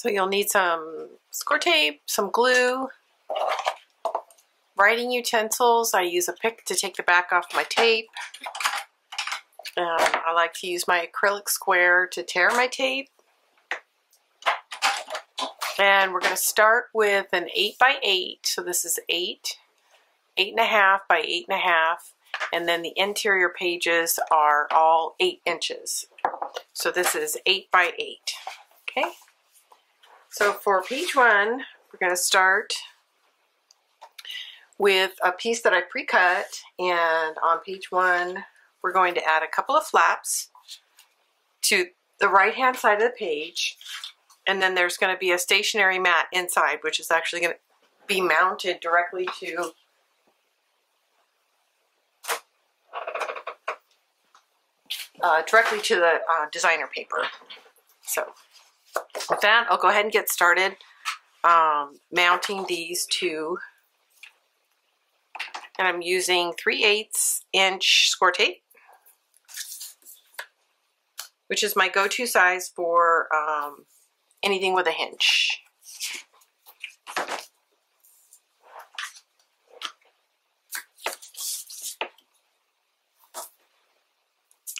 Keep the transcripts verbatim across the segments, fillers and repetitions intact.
So you'll need some score tape, some glue, writing utensils. I use a pick to take the back off my tape. Um, I like to use my acrylic square to tear my tape. And we're going to start with an eight by eight. So this is eight, eight and a half by eight and a half. And then the interior pages are all eight inches. So this is eight by eight. Okay. So for page one, we're going to start with a piece that I pre-cut. And on page one, we're going to add a couple of flaps to the right-hand side of the page. And then there's going to be a stationary mat inside, which is actually going to be mounted directly to uh, directly to the uh, designer paper. So with that, I'll go ahead and get started um, mounting these two. And I'm using three eighths inch score tape, which is my go-to size for um, anything with a hinge.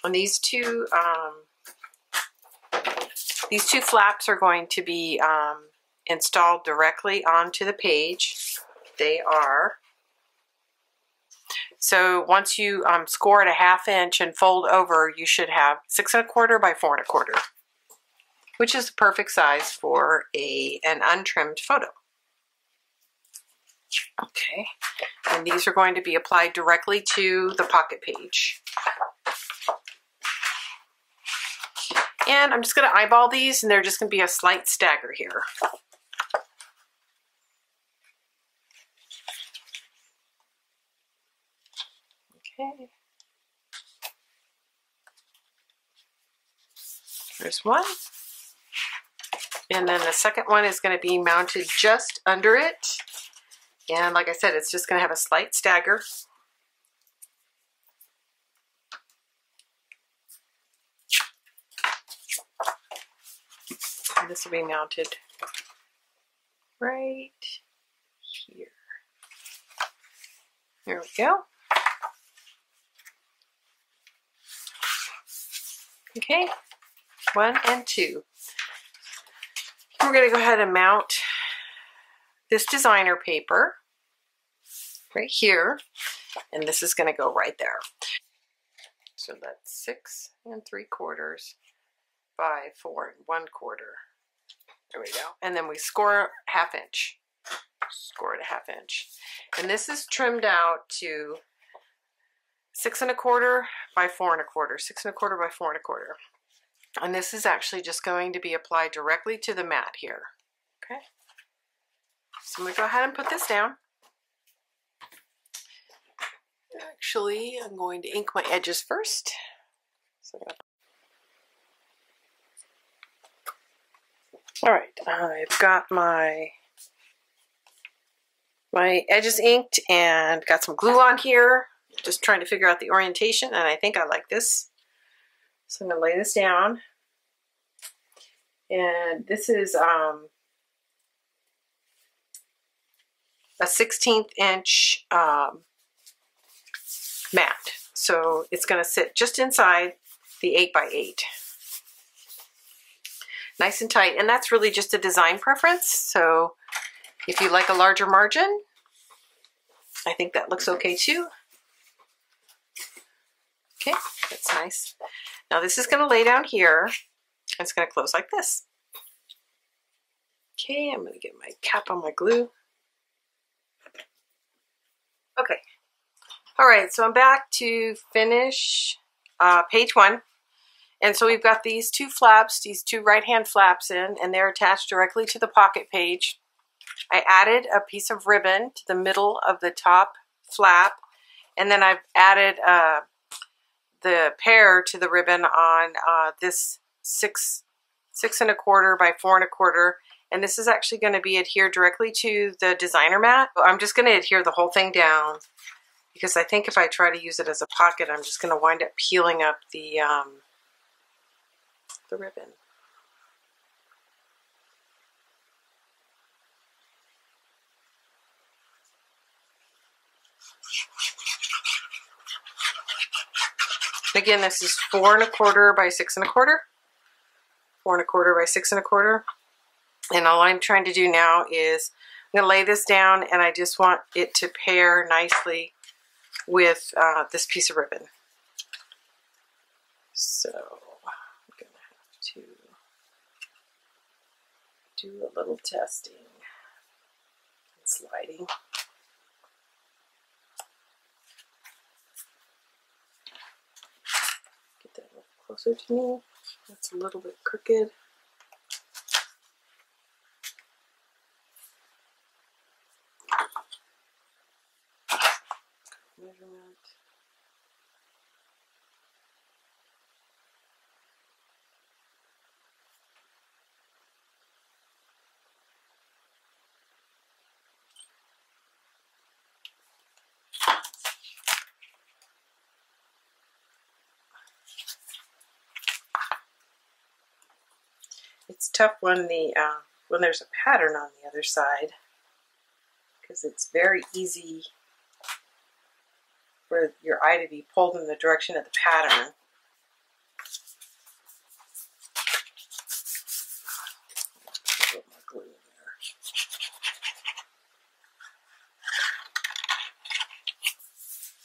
And these two, um, these two flaps are going to be um, installed directly onto the page. They are. So once you um, score at a half inch and fold over, you should have six and a quarter by four and a quarter, which is the perfect size for a, an untrimmed photo. Okay, and these are going to be applied directly to the pocket page. And I'm just gonna eyeball these, and they're just gonna be a slight stagger here. Okay. There's one. And then the second one is going to be mounted just under it. And like I said, it's just going to have a slight stagger. And this will be mounted right here. There we go. Okay, one and two. We're going to go ahead and mount this designer paper right here, and this is going to go right there. So that's six and three quarters by four and one quarter. There we go. And then we score half inch. Score it a half inch. And this is trimmed out to six and a quarter by four and a quarter. Six and a quarter by four and a quarter. And this is actually just going to be applied directly to the mat here. Okay. So I'm going to go ahead and put this down. Actually, I'm going to ink my edges first. So all right, I've got my, my edges inked and got some glue on here. Just trying to figure out the orientation, and I think I like this. So I'm going to lay this down. And this is um, a sixteenth inch um, mat. So it's going to sit just inside the eight by eight. Nice and tight. And that's really just a design preference. So if you like a larger margin, I think that looks okay too. Okay, that's nice. Now this is going to lay down here, and it's going to close like this. Okay, I'm going to get my cap on my glue. Okay. All right, so I'm back to finish uh, page one. And so we've got these two flaps, these two right-hand flaps in, and they're attached directly to the pocket page. I added a piece of ribbon to the middle of the top flap, and then I've added a the pair to the ribbon on uh, this six six and a quarter by four and a quarter, and this is actually going to be adhered directly to the designer mat. I'm just going to adhere the whole thing down, because I think if I try to use it as a pocket, I'm just going to wind up peeling up the um, the ribbon. Again, this is four and a quarter by six and a quarter. Four and a quarter by six and a quarter. And all I'm trying to do now is I'm gonna lay this down, and I just want it to pair nicely with uh, this piece of ribbon. So I'm gonna have to do a little testing and sliding. Get that a little closer to me. That's a little bit crooked. Measurement. It's tough when the uh, when there's a pattern on the other side, because it's very easy for your eye to be pulled in the direction of the pattern. Put my glue in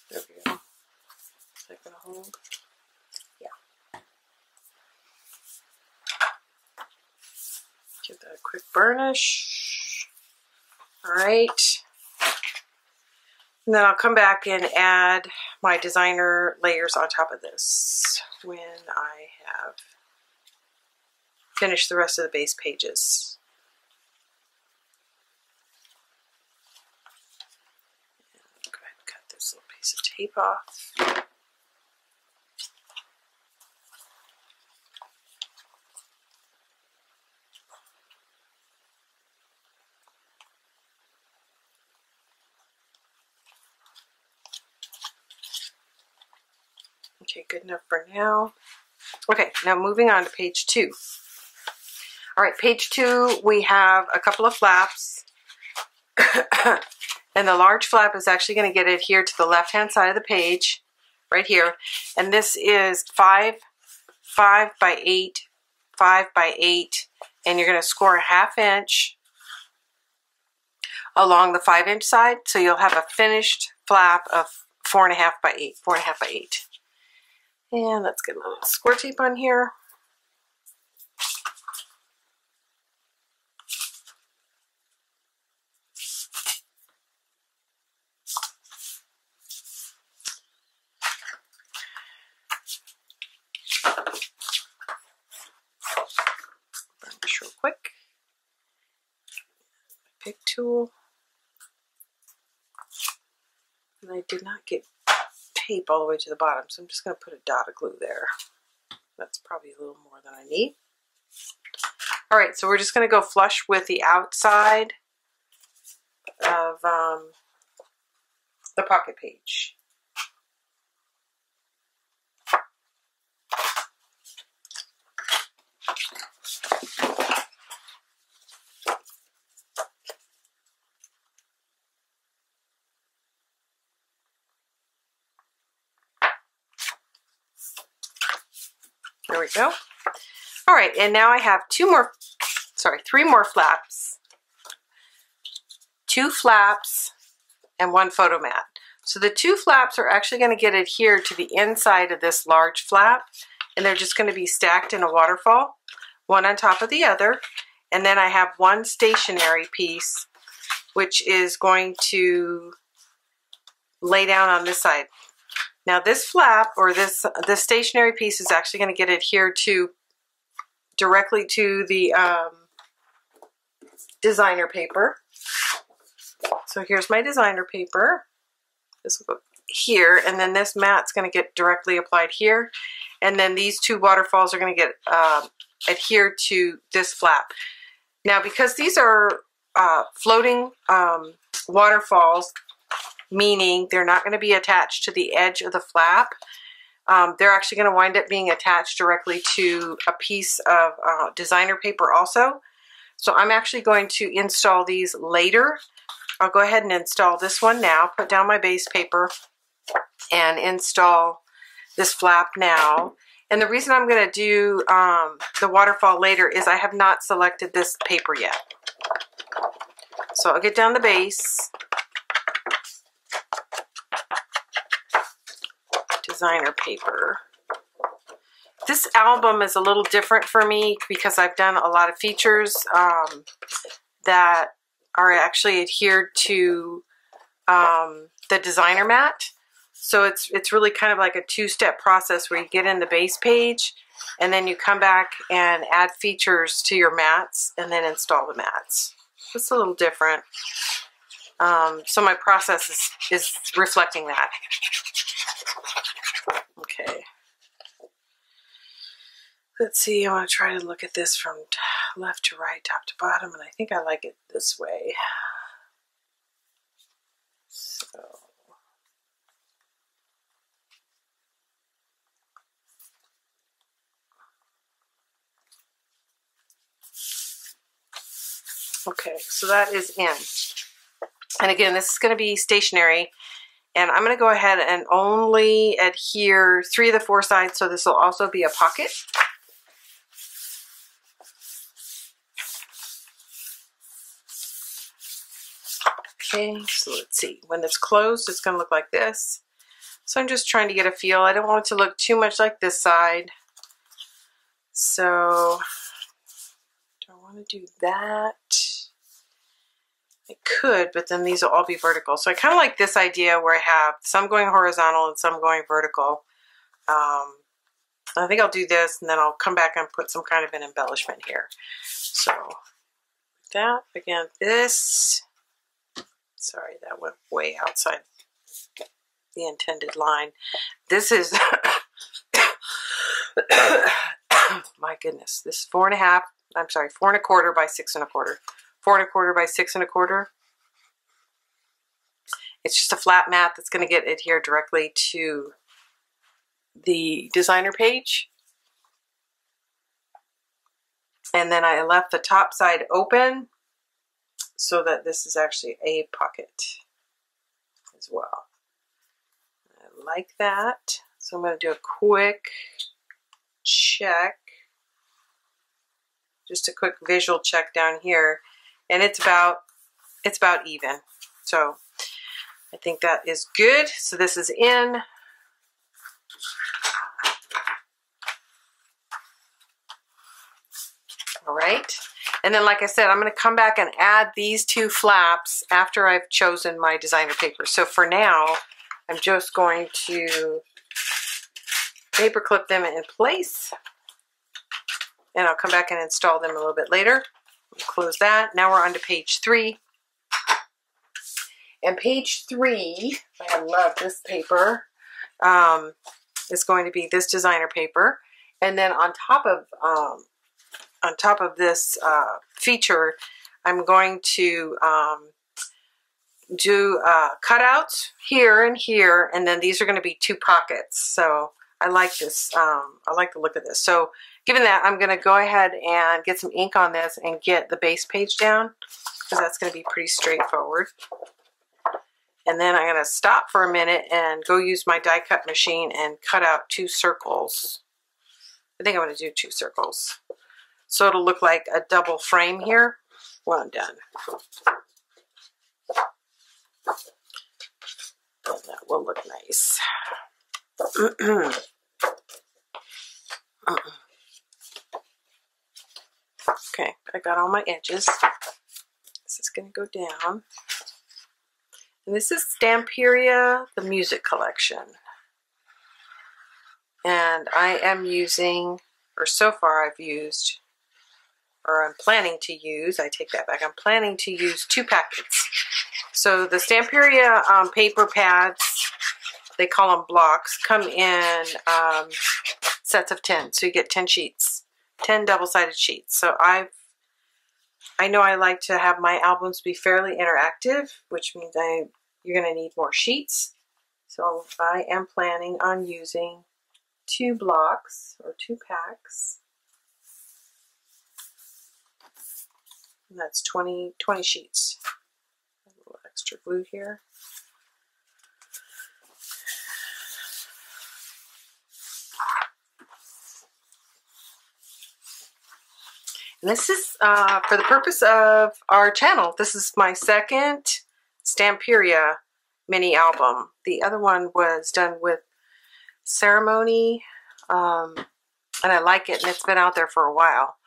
there. There we go. Is that gonna hold? Yeah. Give that a quick burnish. All right. And then I'll come back and add my designer layers on top of this when I have finished the rest of the base pages. I'll go ahead and cut this little piece of tape off. Okay, good enough for now. Okay, now moving on to page two. All right, page two, we have a couple of flaps. And the large flap is actually going to get adhered to the left-hand side of the page, right here. And this is five, five by eight, five by eight. And you're going to score a half inch along the five inch side. So you'll have a finished flap of four and a half by eight, four and a half by eight. And let's get a little score tape on here. Burnish real quick. Pick tool. And I did not get tape all the way to the bottom, so I'm just going to put a dot of glue there. That's probably a little more than I need. All right, so we're just going to go flush with the outside of um, the pocket page. There we go. All right, and now I have two more, sorry, three more flaps. Two flaps and one photo mat. So the two flaps are actually going to get adhered to the inside of this large flap, and they're just going to be stacked in a waterfall, one on top of the other. And then I have one stationary piece, which is going to lay down on this side. Now this flap, or this, this stationary piece, is actually going to get adhered to directly to the um, designer paper. So here's my designer paper. This will go here, and then this mat's going to get directly applied here. And then these two waterfalls are going to get uh, adhered to this flap. Now, because these are uh, floating um, waterfalls, meaning they're not going to be attached to the edge of the flap. Um, they're actually going to wind up being attached directly to a piece of uh, designer paper also. So I'm actually going to install these later. I'll go ahead and install this one now, put down my base paper, and install this flap now. And the reason I'm going to do um, the waterfall later is I have not selected this paper yet. So I'll get down the base. Designer paper. This album is a little different for me because I've done a lot of features um, that are actually adhered to um, the designer mat. So it's, it's really kind of like a two-step process where you get in the base page and then you come back and add features to your mats and then install the mats. It's a little different. Um, so my process is, is reflecting that. Okay. Let's see, I want to try to look at this from left to right, top to bottom, and I think I like it this way. So. Okay, so that is in. And again, this is going to be stationary. And I'm going to go ahead and only adhere three of the four sides, so this will also be a pocket. Okay, so let's see. When it's closed, it's going to look like this. So I'm just trying to get a feel. I don't want it to look too much like this side. So I don't want to do that. I could, but then these will all be vertical. So I kind of like this idea where I have some going horizontal and some going vertical. Um, I think I'll do this, and then I'll come back and put some kind of an embellishment here. So that, again, this. Sorry, that went way outside the intended line. This is, my goodness, this is four and a half, I'm sorry, four and a quarter by six and a quarter. Four and a quarter by six and a quarter. It's just a flat mat that's going to get adhered directly to the designer page. And then I left the top side open so that this is actually a pocket as well. I like that. So I'm going to do a quick check. Just a quick visual check down here. And it's about, it's about even. So I think that is good. So this is in. All right. And then, like I said, I'm going to come back and add these two flaps after I've chosen my designer paper. So for now, I'm just going to paper clip them in place. And I'll come back and install them a little bit later. Close that. Now we're on to page three. And page three, I love this paper, um, is going to be this designer paper. And then on top of, um, on top of this uh, feature, I'm going to um, do uh, cutouts here and here, and then these are going to be two pockets. So I like this. Um, I like the look of this. So given that, I'm going to go ahead and get some ink on this and get the base page down, because that's going to be pretty straightforward. And then I'm going to stop for a minute and go use my die cut machine and cut out two circles. I think I'm going to do two circles. So it'll look like a double frame here when I'm done. And that will look nice. Okay, I got all my edges. This is going to go down. And this is Stamperia, the music collection. And I am using, or so far I've used, or I'm planning to use, I take that back, I'm planning to use two packets. So the Stamperia um, paper pads, they call them blocks, come in um, sets of ten. So you get ten sheets, ten double-sided sheets. So I've, I know I like to have my albums be fairly interactive, which means I, you're going to need more sheets. So I am planning on using two blocks or two packs. And that's twenty, twenty sheets. A little extra glue here. And this is uh, for the purpose of our channel. This is my second Stamperia mini album. The other one was done with Ceremony, um, and I like it, and it's been out there for a while.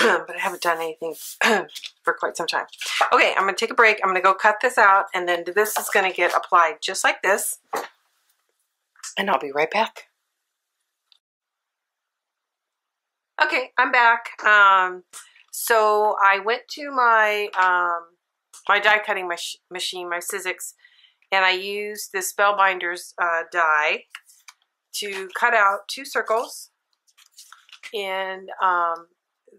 But I haven't done anything for quite some time. Okay, I'm going to take a break. I'm going to go cut this out, and then this is going to get applied just like this. And I'll be right back. Okay, I'm back. Um, so I went to my um, my die cutting mach machine, my Sizzix, and I used the Spellbinders uh, die to cut out two circles in um,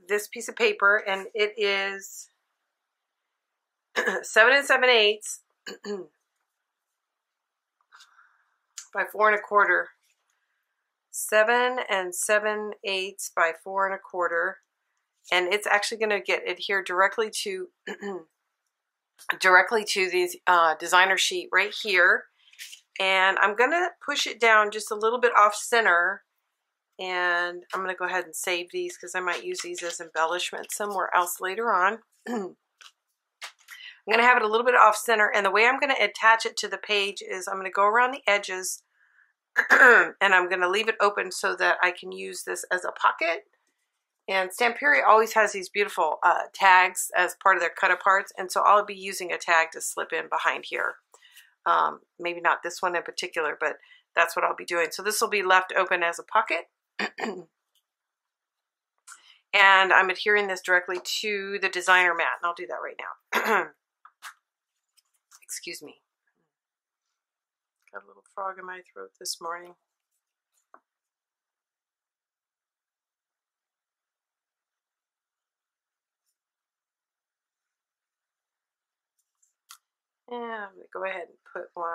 this piece of paper, and it is seven and seven eighths by four and a quarter. Seven and seven eighths by four and a quarter, and it's actually going to get adhered directly to directly to the uh, designer sheet right here. And I'm going to push it down just a little bit off center, and I'm going to go ahead and save these because I might use these as embellishments somewhere else later on. I'm going to have it a little bit off center, and the way I'm going to attach it to the page is I'm going to go around the edges. And I'm going to leave it open so that I can use this as a pocket. And Stamperia always has these beautiful uh, tags as part of their cut-aparts, and so I'll be using a tag to slip in behind here. Um, maybe not this one in particular, but that's what I'll be doing. So this will be left open as a pocket. And I'm adhering this directly to the designer mat, and I'll do that right now. Excuse me. Got a little frog in my throat this morning. And I'm going to go ahead and put one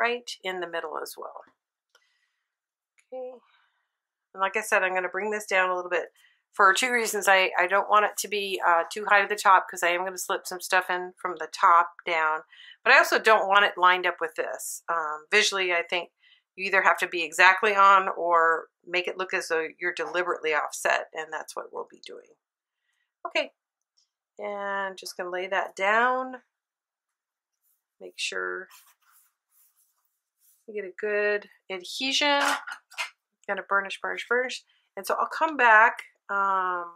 right in the middle as well. Okay. And like I said, I'm going to bring this down a little bit for two reasons. I, I don't want it to be uh, too high to the top because I am going to slip some stuff in from the top down. But I also don't want it lined up with this. Um, visually, I think you either have to be exactly on or make it look as though you're deliberately offset, and that's what we'll be doing. Okay, and just gonna lay that down. Make sure you get a good adhesion. Gonna burnish, burnish, burnish. And so I'll come back um,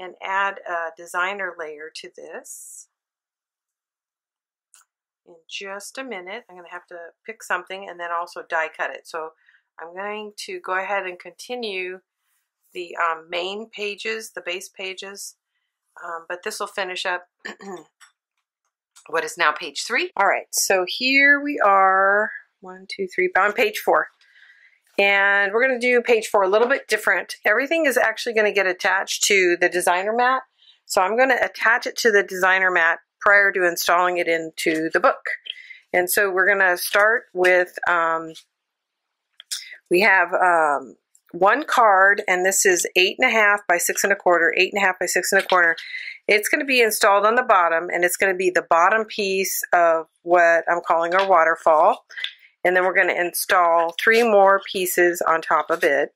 and add a designer layer to this in just a minute. I'm going to have to pick something and then also die cut it. So I'm going to go ahead and continue the um, main pages, the base pages, um, but this will finish up what is now page three. All right, so here we are, one, two, three, on page four. And we're going to do page four a little bit different. Everything is actually going to get attached to the designer mat. So I'm going to attach it to the designer mat prior to installing it into the book. And so we're going to start with, um, we have um, one card, and this is eight and a half by six and a quarter, eight and a half by six and a quarter. It's going to be installed on the bottom, and it's going to be the bottom piece of what I'm calling our waterfall. And then we're going to install three more pieces on top of it.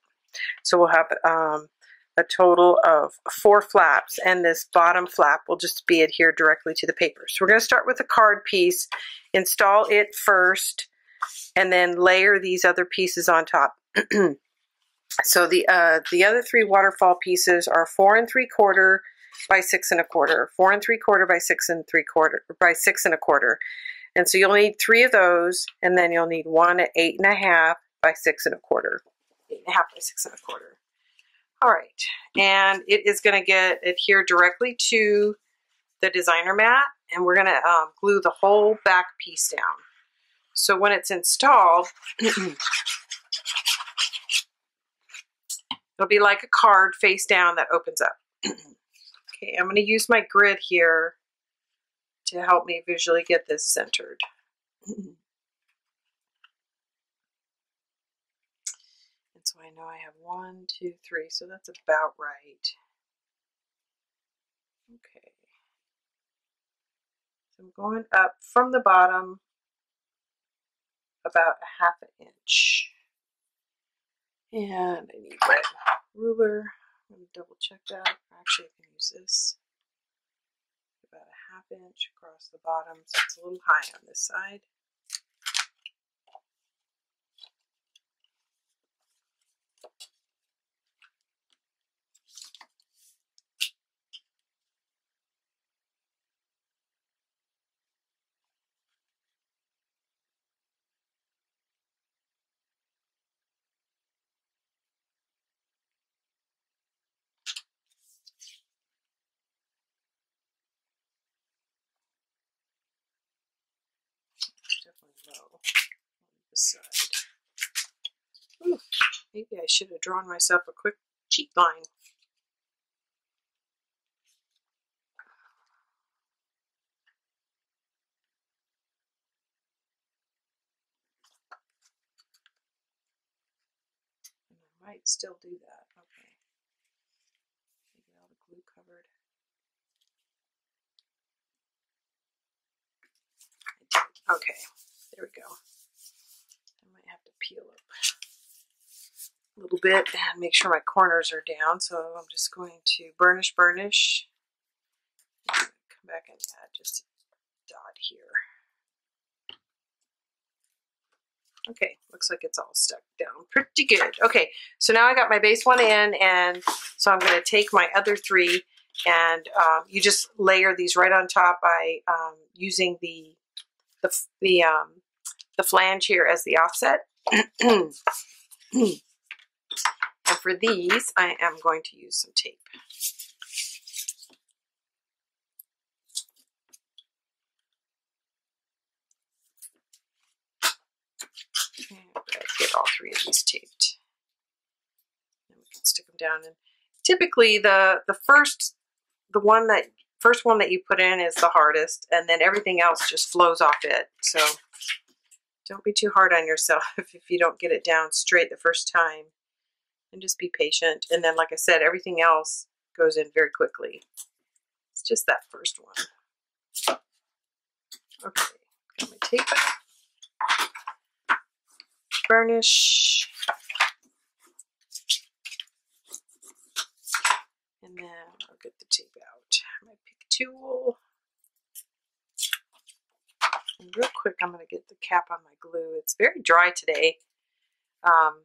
So we'll have um, a total of four flaps, and this bottom flap will just be adhered directly to the paper. So we're going to start with a card piece, install it first, and then layer these other pieces on top. So the, uh, the other three waterfall pieces are four and three quarter by six and a quarter, four and three quarter by six and three quarter by six and a quarter. And so you'll need three of those, and then you'll need one at eight and a half by six and a quarter. Eight and a half by six and a quarter. All right, and it is going to get adhered directly to the designer mat, and we're going to um, glue the whole back piece down. So when it's installed, it'll be like a card face down that opens up. Okay, I'm going to use my grid here to help me visually get this centered. And so I know I have one, two, three, so that's about right. Okay. So I'm going up from the bottom about a half an inch. And I need my ruler. I'm going to double check that. Actually, I can use this. About a half inch across the bottom, so it's a little high on this side. Ooh, maybe I should have drawn myself a quick cheek line. And I might still do that. Okay. Get all the glue covered. Okay, there we go. Peel up a little bit and make sure my corners are down. So I'm just going to burnish, burnish. Come back and add just a dot here. Okay, looks like it's all stuck down pretty good. Okay, so now I got my base one in, and so I'm going to take my other three, and um, you just layer these right on top by um, using the the the um, the flange here as the offset. And for these, I am going to use some tape. And get all three of these taped. And we can stick them down. And typically, the the first the one that first one that you put in is the hardest, and then everything else just flows off it. So. Don't be too hard on yourself if you don't get it down straight the first time, and just be patient. And then, like I said, everything else goes in very quickly. It's just that first one. Okay, got my tape. Burnish. And then I'll get the tape out. My pick tool. Real quick, I'm going to get the cap on my glue. It's very dry today. Um,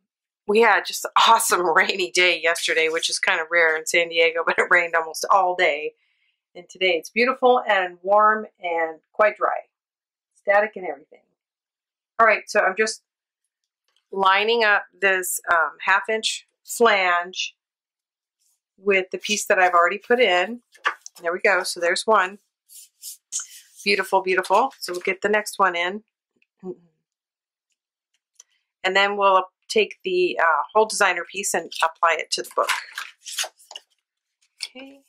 we had just an awesome rainy day yesterday, which is kind of rare in San Diego, but it rained almost all day. And today it's beautiful and warm and quite dry. Static and everything. All right, so I'm just lining up this um, half-inch flange with the piece that I've already put in. There we go. So there's one. Beautiful, beautiful. So we'll get the next one in. And then we'll take the uh, whole designer piece and apply it to the book. Okay.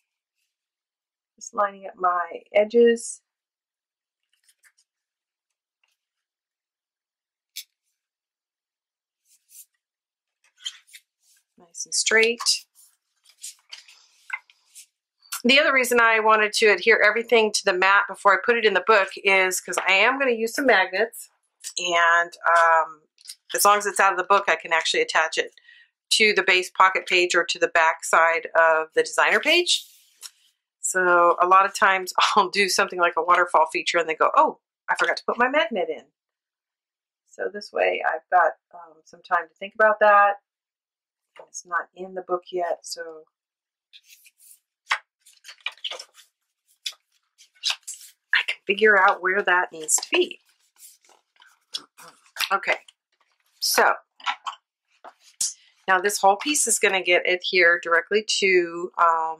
Just lining up my edges. Nice and straight. The other reason I wanted to adhere everything to the mat before I put it in the book is because I am going to use some magnets, and um, as long as it's out of the book, I can actually attach it to the base pocket page or to the back side of the designer page. So a lot of times I'll do something like a waterfall feature and they go, oh, I forgot to put my magnet in. So this way I've got um, some time to think about that. It's not in the book yet, so... figure out where that needs to be. Okay, so now this whole piece is going to get adhered directly to um,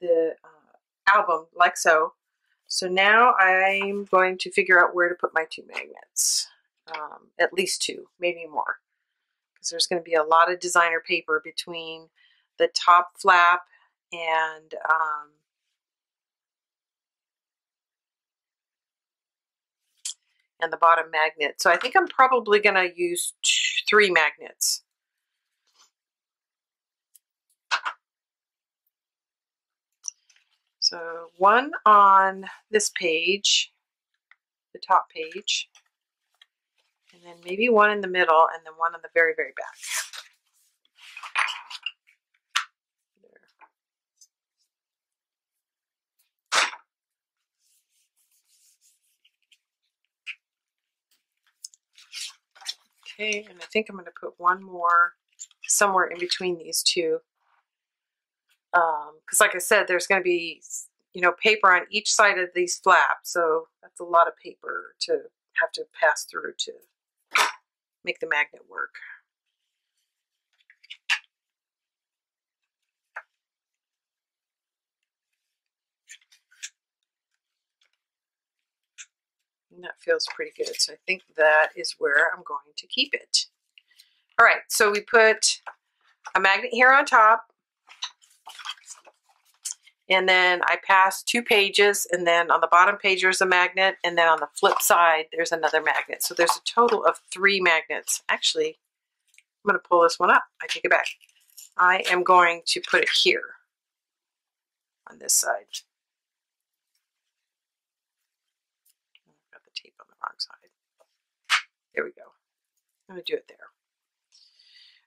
the uh, album, like so. So now I'm going to figure out where to put my two magnets, um, at least two, maybe more, because there's going to be a lot of designer paper between the top flap and um, and the bottom magnet. So I think I'm probably going to use two, three magnets. So one on this page, the top page, and then maybe one in the middle, and then one on the very, very back. Okay, and I think I'm going to put one more somewhere in between these two. Um, because like I said, there's going to be, you know, paper on each side of these flaps. So that's a lot of paper to have to pass through to make the magnet work. And that feels pretty good. So I think that is where I'm going to keep it. All right, so we put a magnet here on top, and then I passed two pages, and then on the bottom page there's a magnet, and then on the flip side there's another magnet. So there's a total of three magnets. Actually, I'm going to pull this one up. I take it back. I am going to put it here on this side. I've got the tape on the wrong side. There we go. I'm going to do it there.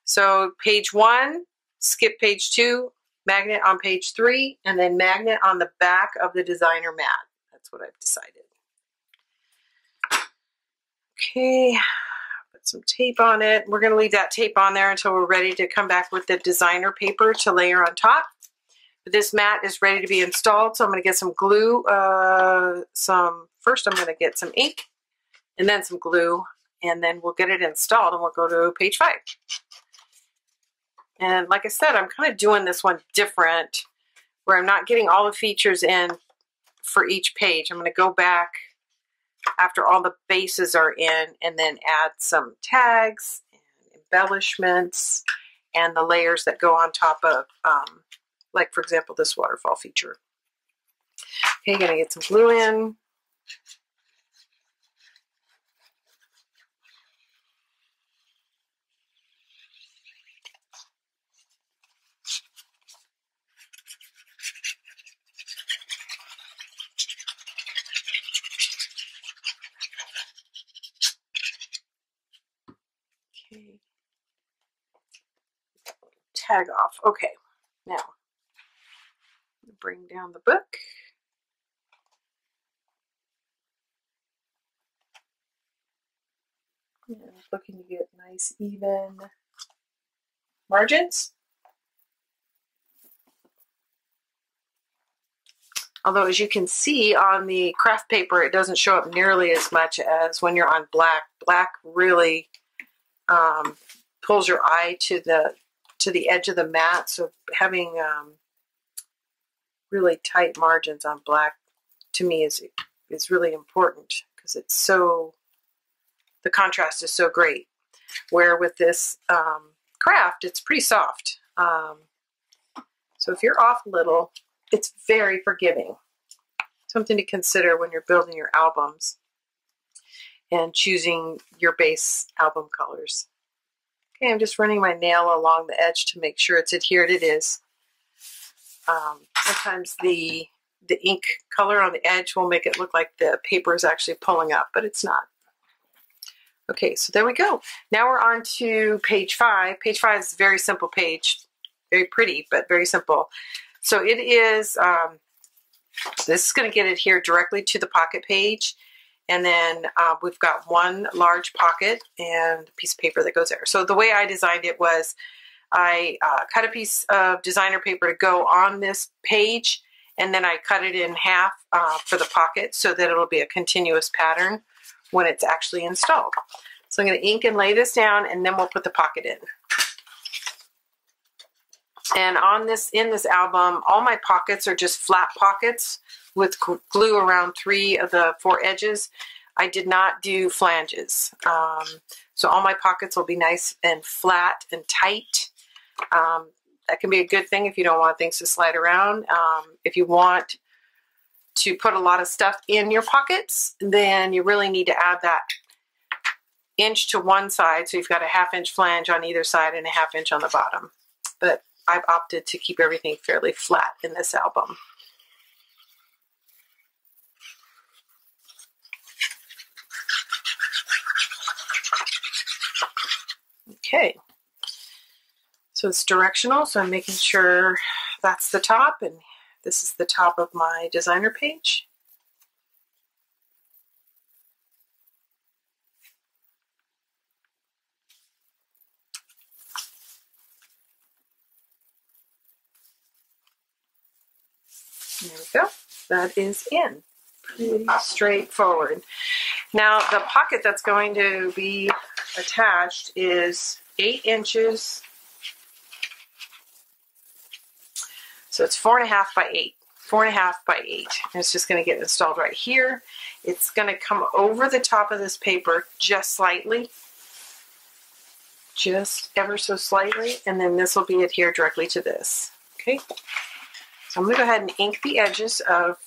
So page one, skip page two, magnet on page three, and then magnet on the back of the designer mat. That's what I've decided. Okay, put some tape on it. We're going to leave that tape on there until we're ready to come back with the designer paper to layer on top. But this mat is ready to be installed, so I'm going to get some glue. Uh, some first, I'm going to get some ink, and then some glue, and then we'll get it installed, and we'll go to page five. And like I said, I'm kind of doing this one different, where I'm not getting all the features in for each page. I'm going to go back after all the bases are in and then add some tags and embellishments and the layers that go on top of, um, like, for example, this waterfall feature. Okay, I'm going to get some glue in. Tag off. Okay, now bring down the book. Yeah, looking to get nice even margins. Although, as you can see on the craft paper, it doesn't show up nearly as much as when you're on black. Black really um, pulls your eye to the to the edge of the mat, so having um, really tight margins on black, to me, is is really important, because it's so, the contrast is so great, where with this um, craft, it's pretty soft. Um, so if you're off a little, it's very forgiving. Something to consider when you're building your albums and choosing your base album colors. Okay, I'm just running my nail along the edge to make sure it's adhered. It is. Um, sometimes the the ink color on the edge will make it look like the paper is actually pulling up, but it's not. Okay, so there we go. Now we're on to page five. Page five is a very simple page. Very pretty, but very simple. So it is, um, this is going to get adhered directly to the pocket page. And then uh, we've got one large pocket and a piece of paper that goes there. So the way I designed it was I uh, cut a piece of designer paper to go on this page, and then I cut it in half uh, for the pocket so that it'll be a continuous pattern when it's actually installed. So I'm going to ink and lay this down, and then we'll put the pocket in. And on this, in this album, all my pockets are just flat pockets with glue around three of the four edges. I did not do flanges. Um, so all my pockets will be nice and flat and tight. Um, that can be a good thing if you don't want things to slide around. Um, if you want to put a lot of stuff in your pockets, then you really need to add that inch to one side. So you've got a half inch flange on either side and a half inch on the bottom. But I've opted to keep everything fairly flat in this album. Okay. So it's directional, so I'm making sure that's the top, and this is the top of my designer page. There we go. That is in. Pretty straightforward. Now the pocket that's going to be attached is eight inches. So it's four and a half by eight, four and a half by eight. And it's just going to get installed right here. It's going to come over the top of this paper just slightly, just ever so slightly. And then this will be adhered directly to this. Okay. So I'm going to go ahead and ink the edges of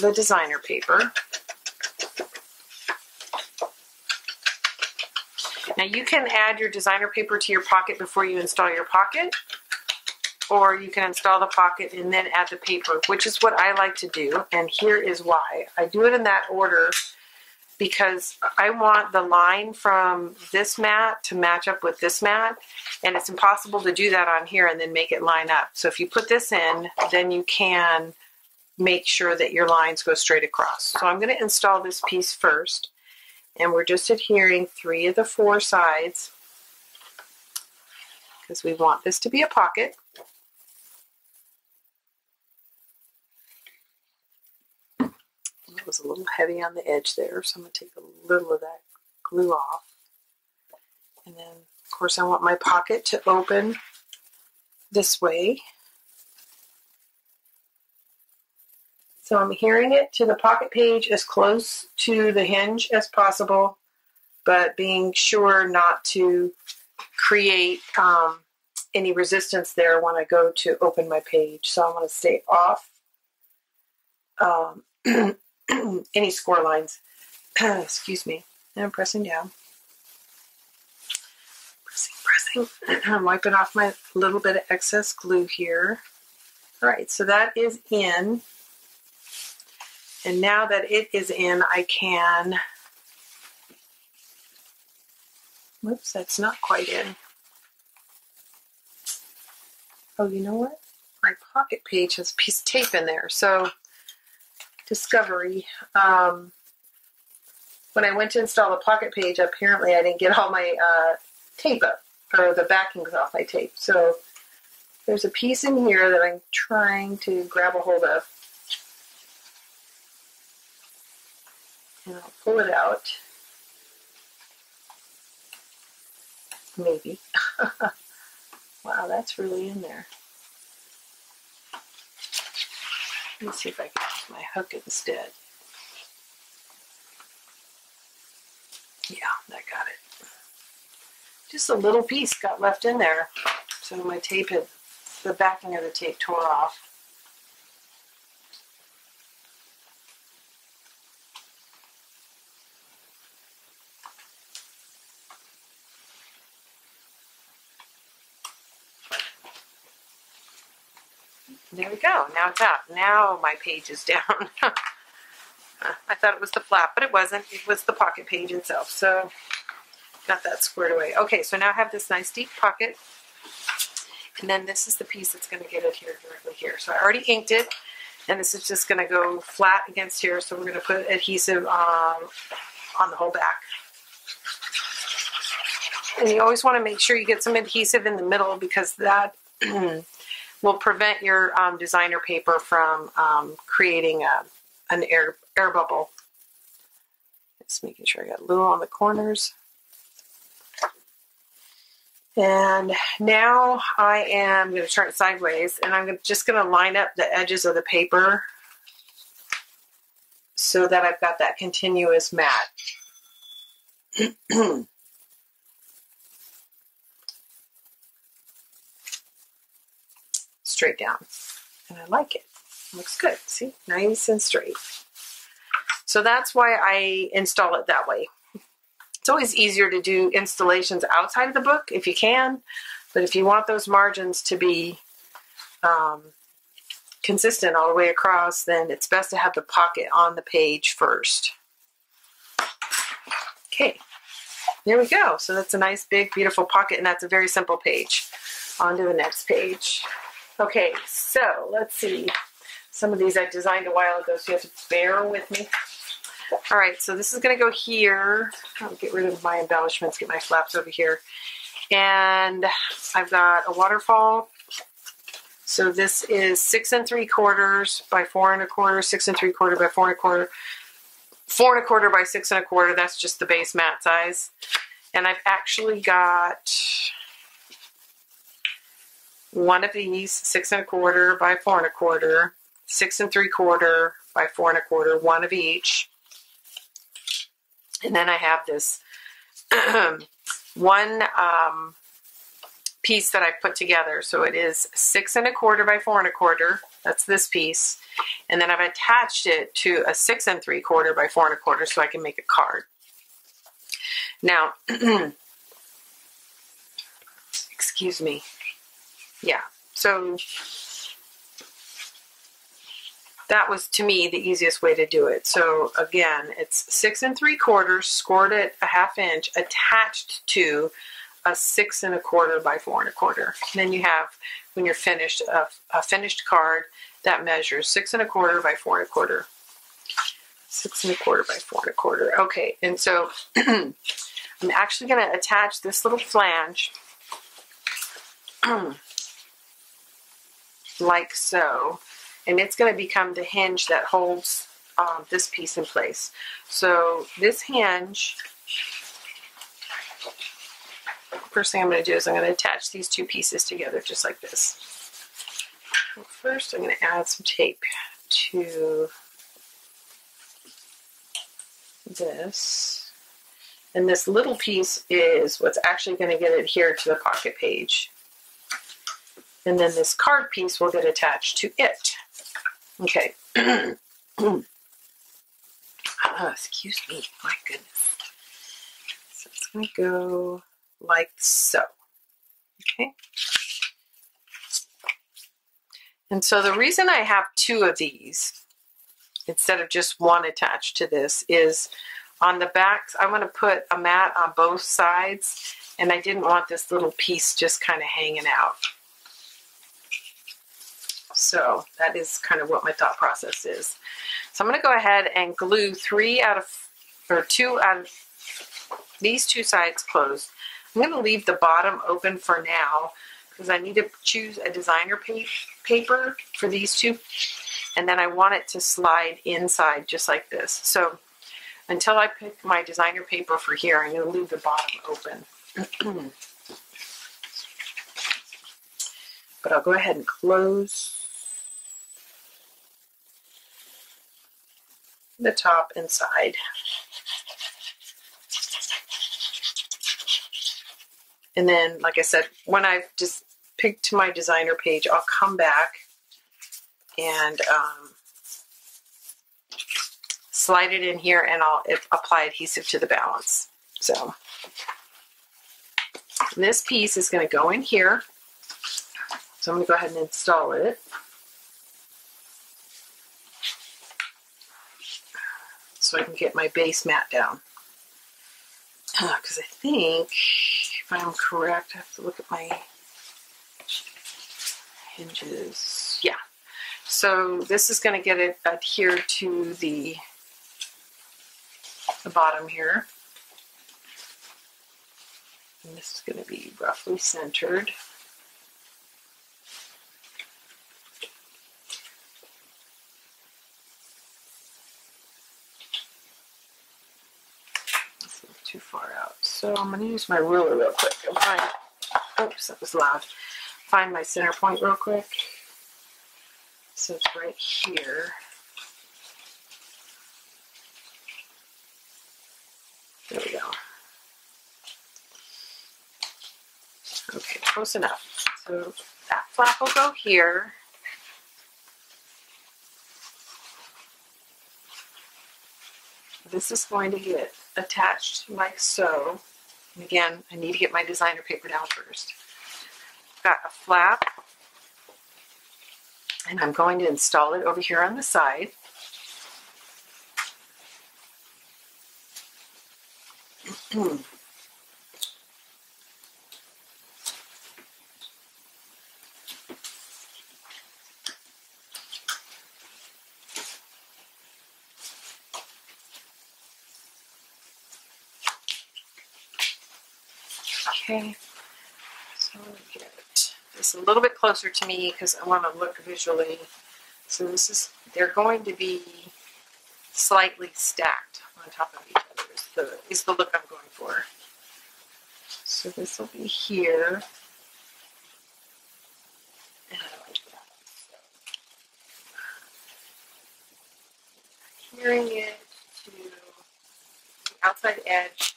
the designer paper. Now you can add your designer paper to your pocket before you install your pocket. Or you can install the pocket and then add the paper, which is what I like to do, and here is why. I do it in that order because I want the line from this mat to match up with this mat, and it's impossible to do that on here and then make it line up. So if you put this in, then you can make sure that your lines go straight across. So I'm going to install this piece first, and we're just adhering three of the four sides because we want this to be a pocket. It was a little heavy on the edge there, so I'm going to take a little of that glue off. And then, of course, I want my pocket to open this way. So I'm adhering it to the pocket page as close to the hinge as possible, but being sure not to create um, any resistance there when I go to open my page. So I want to stay off. Um, any score lines. Excuse me. And I'm pressing down. Pressing, pressing. I'm wiping off my little bit of excess glue here. All right, so that is in. And now that it is in, I can... Whoops, that's not quite in. Oh, you know what? My pocket page has a piece of tape in there, so... Discovery. Um, when I went to install the pocket page, apparently I didn't get all my uh, tape up, or the backings off my tape. So there's a piece in here that I'm trying to grab a hold of. And I'll pull it out. Maybe. Wow, that's really in there. Let me see if I can use my hook instead. Yeah, that got it. Just a little piece got left in there. So my tape had, the backing of the tape tore off. There we go. Now it's out. Now my page is down. I thought it was the flap, but it wasn't. It was the pocket page itself. So got that squared away. Okay, so now I have this nice deep pocket. And then this is the piece that's going to get adhered directly here. So I already inked it. And this is just going to go flat against here. So we're going to put adhesive um, on the whole back. And you always want to make sure you get some adhesive in the middle because that... will prevent your um, designer paper from um, creating a, an air, air bubble. Just making sure I got a little on the corners. And now I am going to turn it sideways, and I'm just going to line up the edges of the paper so that I've got that continuous mat. Straight down, and I like it. It looks good. See, nice and straight. So that's why I install it that way. It's always easier to do installations outside of the book if you can, but if you want those margins to be um, consistent all the way across, then it's best to have the pocket on the page first. Okay, there we go. So that's a nice, big, beautiful pocket, and that's a very simple page. On to the next page. Okay, so let's see. Some of these I designed a while ago, so you have to bear with me. All right, so this is going to go here. I'll get rid of my embellishments, get my flaps over here. And I've got a waterfall. So this is six and three quarters by four and a quarter, six and three quarter by four and a quarter, four and a quarter by six and a quarter. That's just the base mat size. And I've actually got one of these, six and a quarter by four and a quarter, six and three quarter by four and a quarter, one of each. And then I have this one um, piece that I put together. So it is six and a quarter by four and a quarter. That's this piece. And then I've attached it to a six and three quarter by four and a quarter so I can make a card. Now, excuse me. Yeah, so that was, to me, the easiest way to do it. So again, it's six and three quarters, scored at a half inch, attached to a six and a quarter by four and a quarter. And then you have, when you're finished, a, a finished card that measures six and a quarter by four and a quarter. Six and a quarter by four and a quarter. Okay, and so I'm actually going to attach this little flange like so. And it's going to become the hinge that holds um, this piece in place. So this hinge, first thing I'm going to do is I'm going to attach these two pieces together just like this. First, I'm going to add some tape to this. And this little piece is what's actually going to get adhered to the pocket page. And then this card piece will get attached to it. Okay. Oh, excuse me. My goodness. So it's going to go like so. Okay. And so the reason I have two of these instead of just one attached to this is on the backs, I want to put a mat on both sides. And I didn't want this little piece just kind of hanging out. So that is kind of what my thought process is. So I'm going to go ahead and glue three out of, or two out of these two sides closed. I'm going to leave the bottom open for now because I need to choose a designer paper for these two. And then I want it to slide inside just like this. So until I pick my designer paper for here, I'm going to leave the bottom open. But I'll go ahead and close the top inside. And then, like I said, when I've just picked my designer page, I'll come back and um, slide it in here and I'll apply adhesive to the balance. So this piece is going to go in here. So I'm going to go ahead and install it. So I can get my base mat down. Because uh, I think, if I'm correct, I have to look at my hinges. Yeah. So this is going to get it adhered to the, the bottom here. And this is going to be roughly centered. Far out. So I'm going to use my ruler real quick and find, oops, that was loud. Find my center point real quick. So it's right here. There we go. Okay, close enough. So that flap will go here. This is going to get attached like so. And again, I need to get my designer paper down first. Got a flap, and I'm going to install it over here on the side. Okay, so I'm going to get this a little bit closer to me because I want to look visually. So this is, they're going to be slightly stacked on top of each other is the, is the look I'm going for. So this will be here. And I like that. So, carrying it to the outside edge.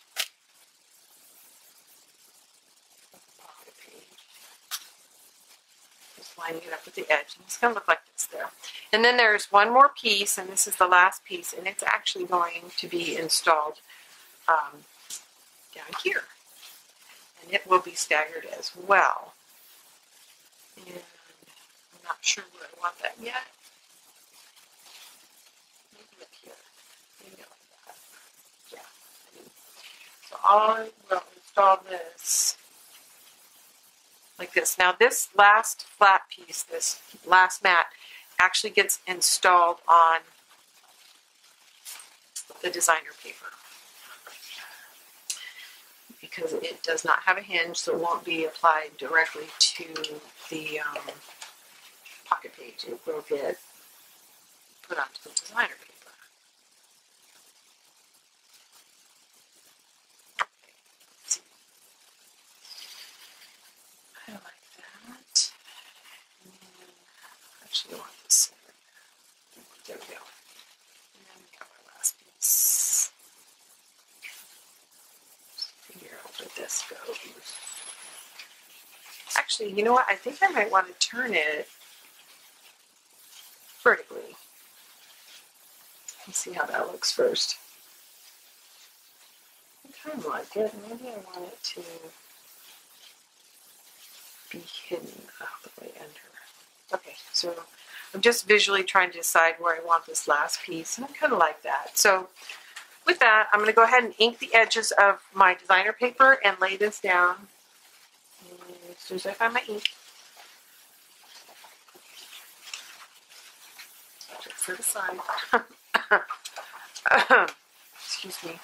Lining it up with the edge, and it's going to look like this there. And then there's one more piece, and this is the last piece, and it's actually going to be installed um, down here, and it will be staggered as well. And I'm not sure where I want that yet. Maybe up here, maybe like that. Yeah. So I will install this. Like this. Now this last flat piece, this last mat, actually gets installed on the designer paper because it does not have a hinge, so it won't be applied directly to the um, pocket page. It will get put onto the designer paper. Actually, I want this. There we go. And then we got my last piece. Figure out where this goes. Actually, you know what? I think I might want to turn it vertically. Let's see how that looks first. I kind of like it. Maybe I want it to be hidden all the way under. Okay, so I'm just visually trying to decide where I want this last piece, and I kind of like that. So with that, I'm going to go ahead and ink the edges of my designer paper and lay this down. And as soon as I find my ink, just set aside. Excuse me.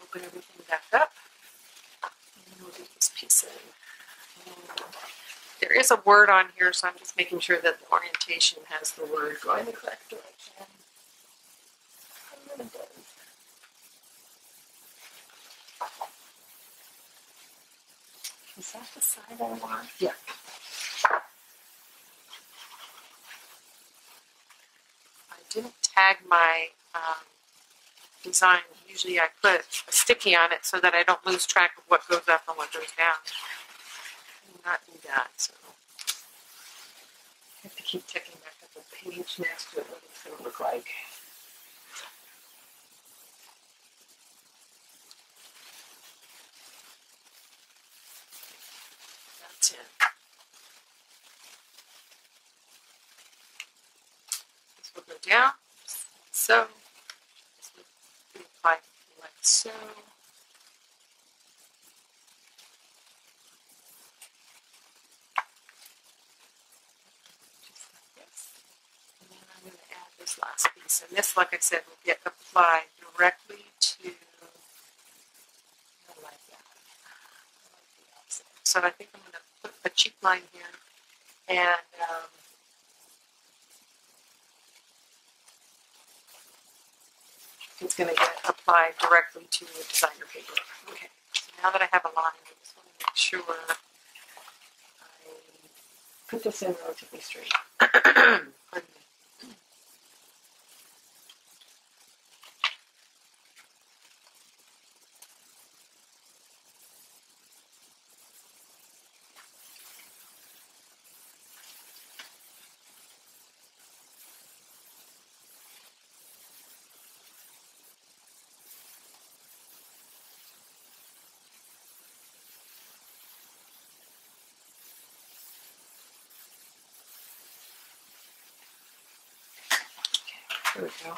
Open everything back up, and we'll get this piece in. And there is a word on here, so I'm just making sure that the orientation has the word going the correct direction. And then it does. Is that the side I want? Yeah. I didn't tag my um, design. Usually I put a sticky on it so that I don't lose track of what goes up and what goes down. I did not do that, so I have to keep checking back up the page next to it, what it's going to look like. That's it. This will go down, so. Like so. Just like this. And then I'm going to add this last piece. And this, like I said, will get applied directly to I like that. I like the outside. So I think I'm going to put a cheek line here and um, it's going to get applied directly to the designer paper. Okay, so now that I have a line, I just want to make sure I put this in relatively straight. Pardon me. There we go.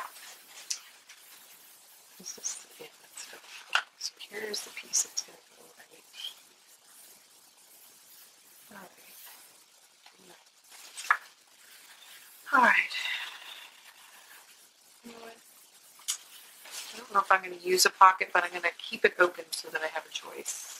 Is this the, yeah, that's good. So here's the piece that's going to go right. All right. All right. You know what? I don't know if I'm going to use a pocket, but I'm going to keep it open so that I have a choice.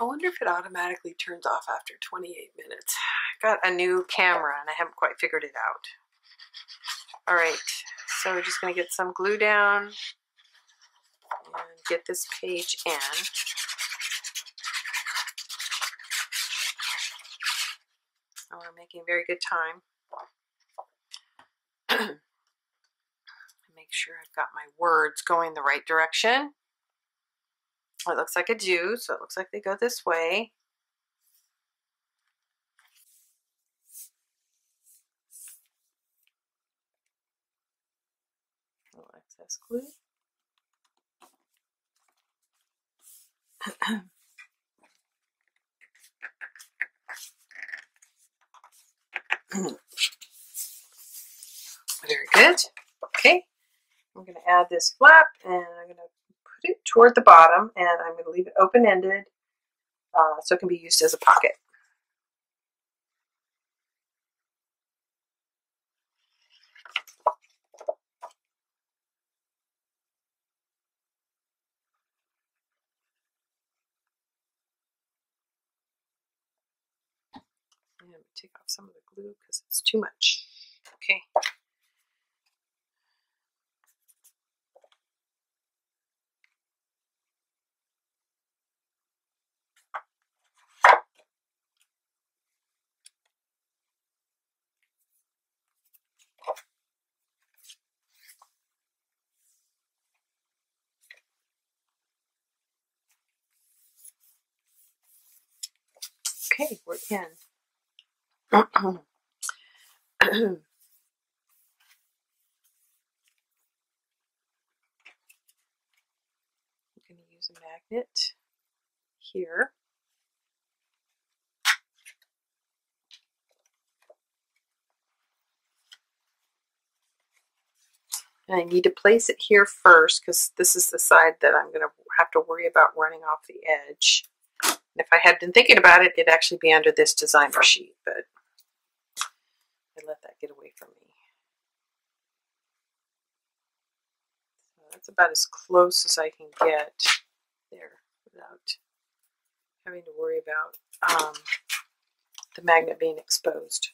I wonder if it automatically turns off after twenty-eight minutes. I got a new camera and I haven't quite figured it out. All right, so we're just going to get some glue down and get this page in. Oh, we're making very good time. Make sure I've got my words going the right direction. It looks like I do, so it looks like they go this way. A little excess glue. Very good. Okay. I'm going to add this flap and I'm going to it toward the bottom, and I'm going to leave it open-ended uh, so it can be used as a pocket. I'm going to take off some of the glue because it's too much. Okay. Okay, we're in. I'm going to use a magnet here. And I need to place it here first because this is the side that I'm going to have to worry about running off the edge. If I had been thinking about it, it'd actually be under this designer sheet, but I let that get away from me. So that's about as close as I can get there without having to worry about um, the magnet being exposed.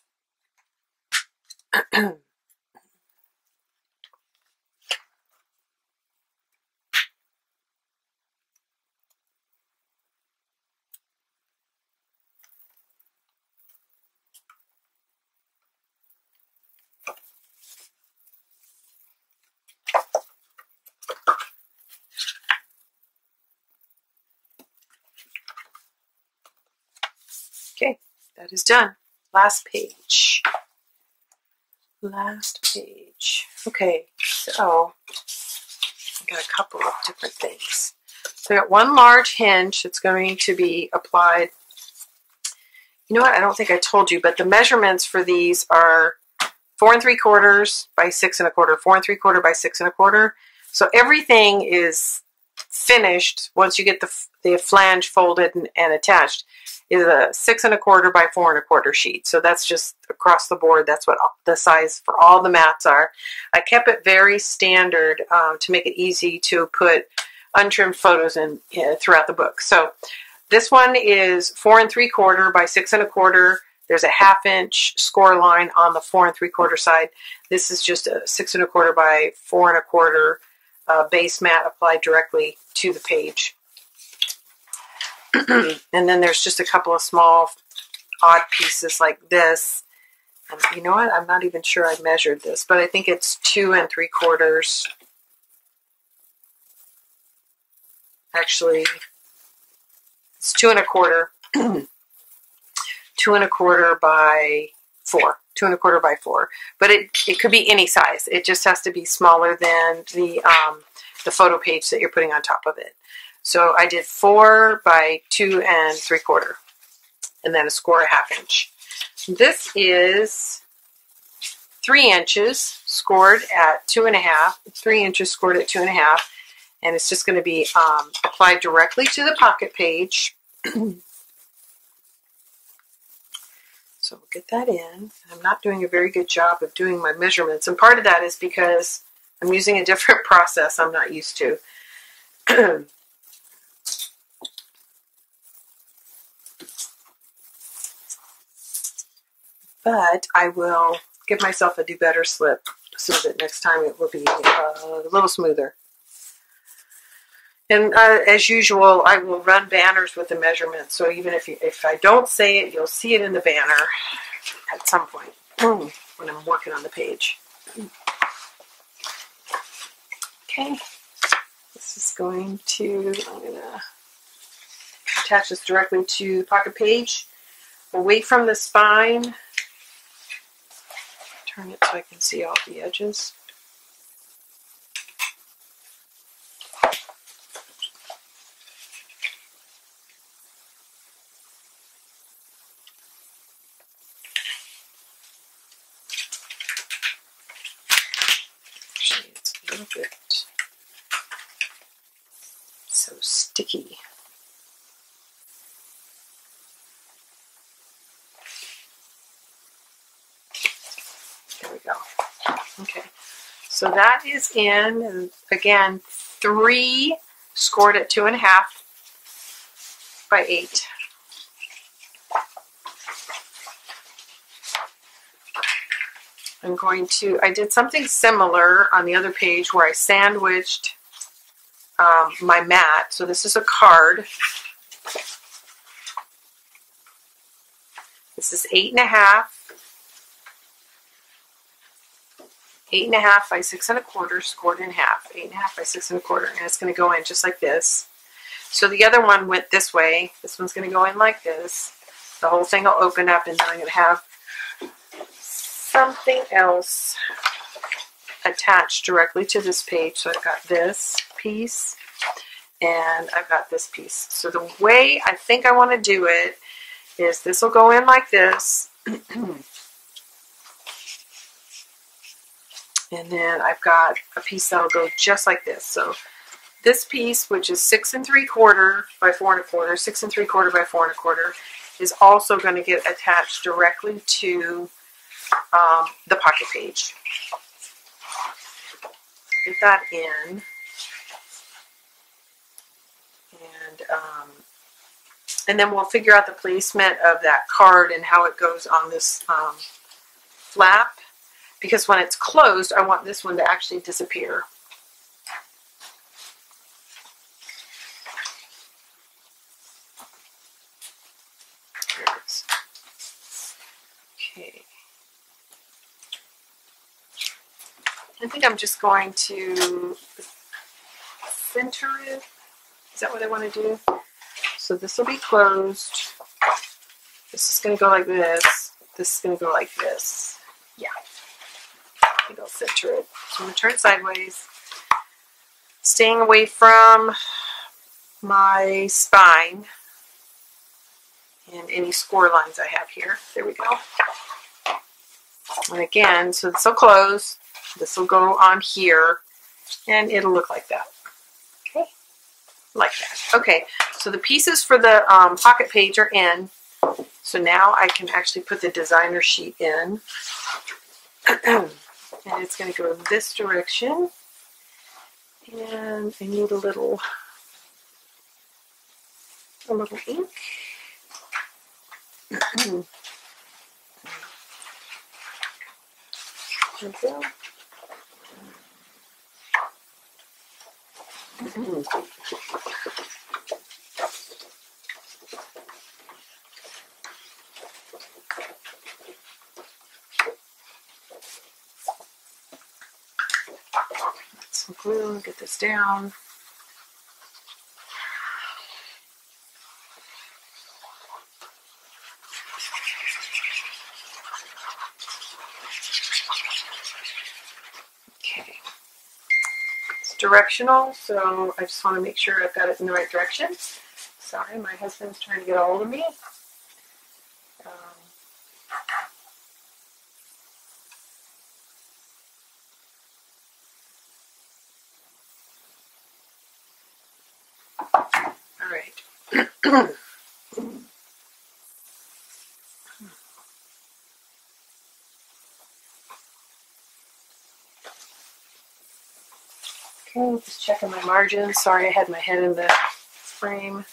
That is done. Last page. Last page. Okay, so I got a couple of different things. So I got one large hinge that's going to be applied. You know what? I don't think I told you, but the measurements for these are four and three quarters by six and a quarter, four and three quarter by six and a quarter. So everything is finished once you get the, the flange folded and, and attached. Is a six and a quarter by four and a quarter sheet. So that's just across the board. That's what the size for all the mats are. I kept it very standard um, to make it easy to put untrimmed photos in uh, throughout the book. So this one is four and three quarter by six and a quarter There's a half inch score line on the four and three quarter side. This is just a six and a quarter by four and a quarter uh, base mat applied directly to the page. And then there's just a couple of small odd pieces like this. And you know what? I'm not even sure I measured this, but I think it's two and three quarters. Actually, it's two and a quarter. Two and a quarter by four. Two and a quarter by four. But it, it could be any size. It just has to be smaller than the, um, the photo page that you're putting on top of it. So I did four by two and three quarter. And then a score a half inch. This is three inches scored at two and a half. Three inches scored at two and a half. And it's just going to be um, applied directly to the pocket page. So we'll get that in. I'm not doing a very good job of doing my measurements. And part of that is because I'm using a different process I'm not used to. But I will give myself a do better slip so that next time it will be uh, a little smoother. And uh, as usual, I will run banners with the measurements. So even if, you, if I don't say it, you'll see it in the banner at some point when I'm working on the page. Okay. This is going to, I'm going to attach this directly to the pocket page. Away from the spine. Turn it so I can see all the edges. Sticky. There we go. Okay, so that is in, and again, three scored at two and a half by eight. I'm going to, I did something similar on the other page where I sandwiched Um, my mat. So this is a card. This is eight and a half, eight and a half by six and a quarter, scored in half, eight and a half by six and a quarter, and it's going to go in just like this. So the other one went this way. This one's going to go in like this. The whole thing will open up, and then I'm going to have something else attached directly to this page. So I've got this piece and I've got this piece. So the way I think I want to do it is this will go in like this. And then I've got a piece that'll go just like this. So this piece, which is six and three quarter by four and a quarter, six and three quarter by four and a quarter, is also going to get attached directly to um, the pocket page. Get that in. And, um, and then we'll figure out the placement of that card and how it goes on this um, flap, because when it's closed, I want this one to actually disappear. There it is. Okay. I think I'm just going to center it. Is that what I want to do? So this will be closed. This is going to go like this. This is going to go like this. Yeah. I think I'll center it. So I'm going to turn sideways. Staying away from my spine and any score lines I have here. There we go. And again, so this will close. This will go on here. And it'll look like that. Like that. Okay, so the pieces for the um, pocket page are in. So now I can actually put the designer sheet in. And it's going to go this direction. And I need a little, a little ink. There we go. Mm-hmm. Get some glue, get this down. Directional, so I just want to make sure I've got it in the right direction. Sorry, my husband's trying to get a hold of me. Um, all right. Just checking my margins. Sorry, I had my head in the frame.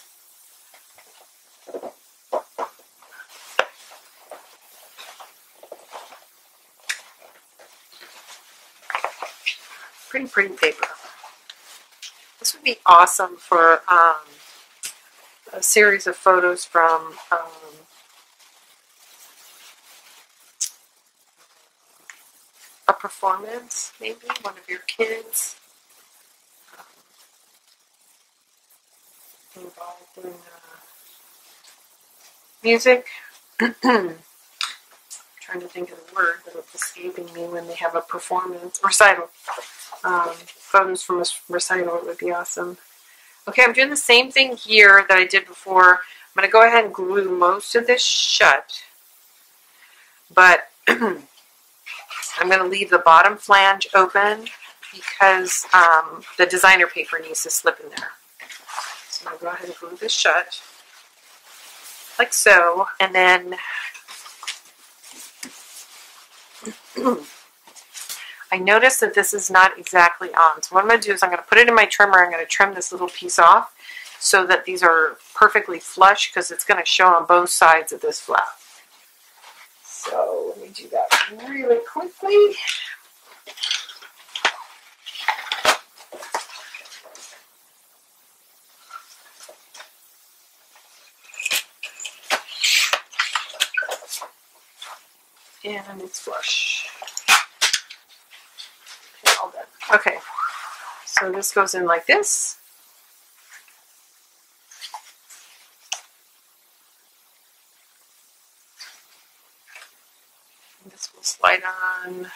Pretty, pretty paper. This would be awesome for um, a series of photos from um, a performance, maybe one of your kids. Involved in uh, music. I'm trying to think of the word, but it's escaping me. When they have a performance, recital, um, photos from a recital, it would be awesome. Okay, I'm doing the same thing here that I did before. I'm going to go ahead and glue most of this shut, but I'm going to leave the bottom flange open because um, the designer paper needs to slip in there. So I'm going to go ahead and glue this shut, like so, and then I noticed that this is not exactly on. So what I'm going to do is I'm going to put it in my trimmer. I'm going to trim this little piece off so that these are perfectly flush, because it's going to show on both sides of this flap. So let me do that really quickly. And it's flush. Okay, all done. Okay, so this goes in like this. And this will slide on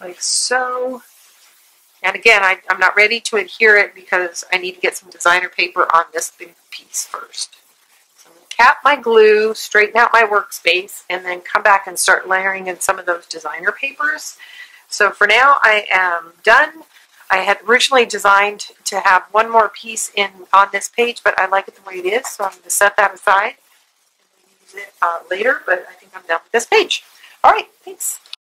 like so. And again, I, I'm not ready to adhere it because I need to get some designer paper on this big piece first. Cap my glue, straighten out my workspace, and then come back and start layering in some of those designer papers. So for now, I am done. I had originally designed to have one more piece in on this page, but I like it the way it is, so I'm going to set that aside and use it uh, later, but I think I'm done with this page. All right, thanks.